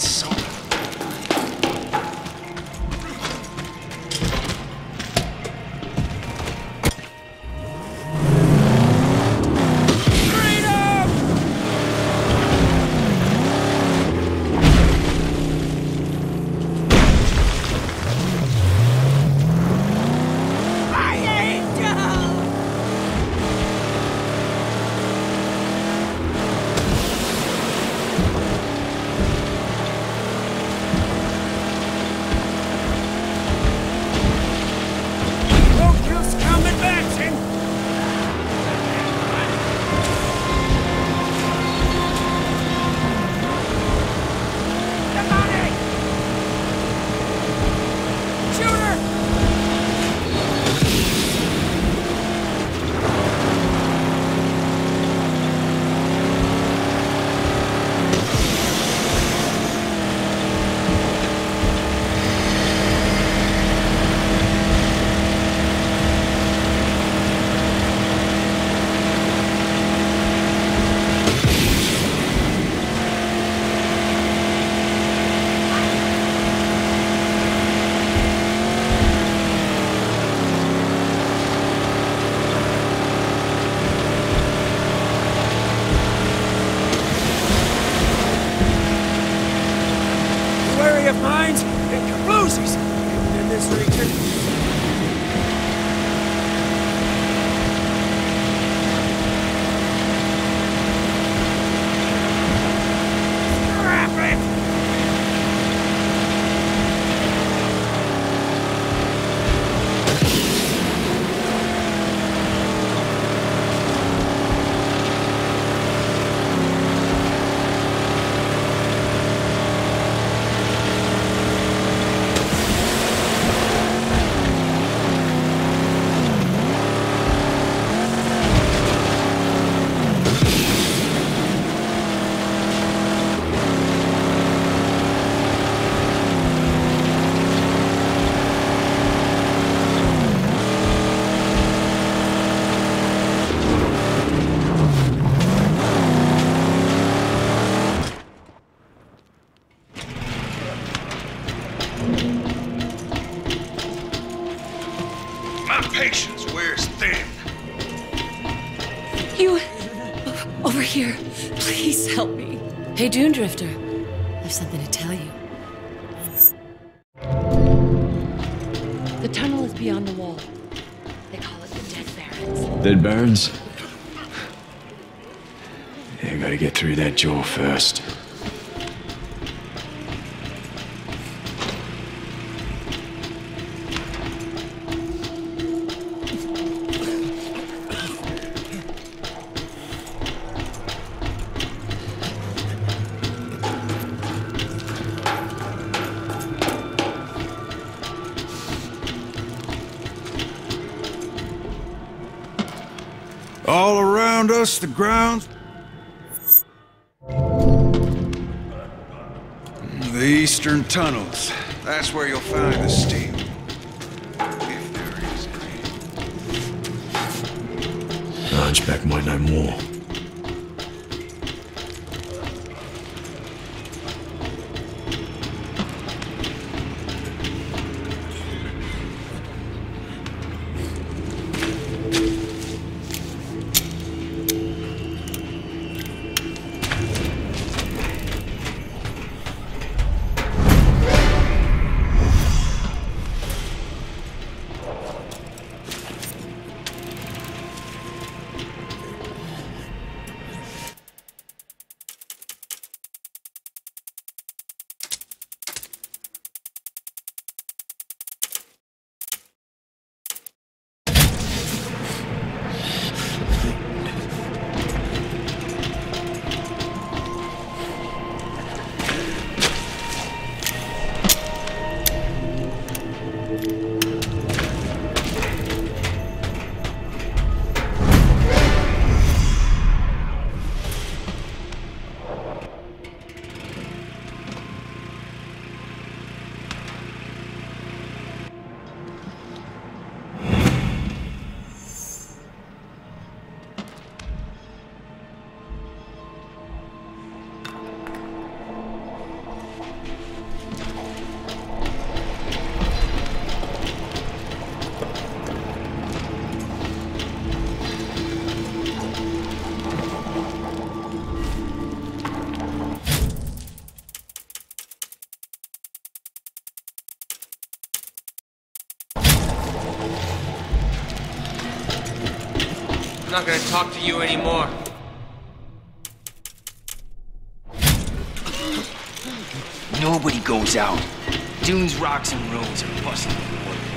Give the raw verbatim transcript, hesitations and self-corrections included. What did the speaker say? It's so good. Hey, Dune Drifter, I've something to tell you. The tunnel is beyond the wall. They call it the Dead Barrens. Dead Barrens? Yeah, gotta get through that jaw first. All around us, the grounds. The Eastern Tunnels. That's where you'll find the steel. If there is any. The hunchback might know more. I'm not gonna talk to you anymore. Nobody goes out. Dune's rocks and roads are busting.